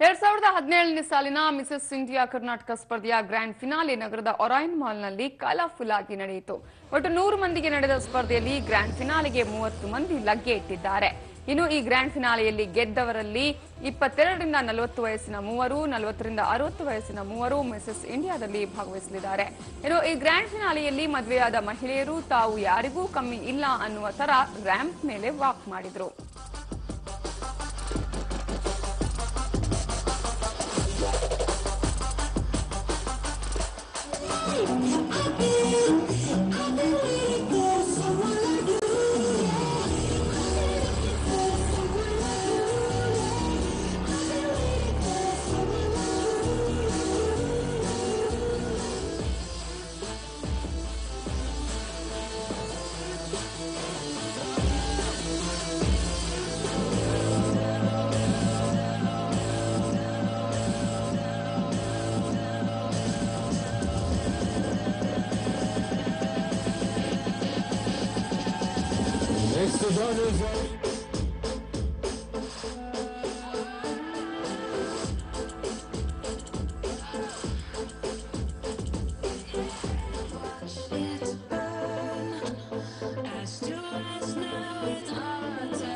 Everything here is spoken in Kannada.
2017 ಸಾಲಿನ ಮಿಸಸ್ ಇಂಡಿಯಾ ಕರ್ನಾಟಕ ಸ್ಪರ್ಧೆಯ ಗ್ರ್ಯಾಂಡ್ ಫಿನಾಲೆ ನಗರದ ಒರೈನ್ ಮಾಲ್ನಲ್ಲಿ ಕಲಾಫುಲ್ ಆಗಿ ನಡೆಯಿತು. ಒಟ್ಟು 100 ಮಂದಿಗೆ ನಡೆದ ಸ್ಪರ್ಧೆಯಲ್ಲಿ ಗ್ರ್ಯಾಂಡ್ ಫಿನಾಲೆಗೆ 30 ಮಂದಿ ಲಗ್ಗೆ ಇಟ್ಟಿದ್ದಾರೆ. ಇನ್ನು ಈ ಗ್ರ್ಯಾಂಡ್ ಫಿನಾಲೆಯಲ್ಲಿ ಗೆದ್ದವರಲ್ಲಿ 22ರಿಂದ 40 ವಯಸ್ಸಿನ ಮೂವರು, 40ರಿಂದ 60 ವಯಸ್ಸಿನ ಮೂವರು ಮಿಸಸ್ ಇಂಡಿಯಾದಲ್ಲಿ ಭಾಗವಹಿಸಲಿದ್ದಾರೆ. ಇನ್ನು ಈ ಗ್ರ್ಯಾಂಡ್ ಫಿನಾಲೆಯಲ್ಲಿ ಮದುವೆಯಾದ ಮಹಿಳೆಯರು ತಾವು ಯಾರಿಗೂ ಕಮ್ಮಿ ಇಲ್ಲ ಅನ್ನುವ ತರ ರ್ಯಾಂಪ್ ಮೇಲೆ ವಾಕ್ ಮಾಡಿದ್ರು. Next to join is It's burning as to us now it's our time.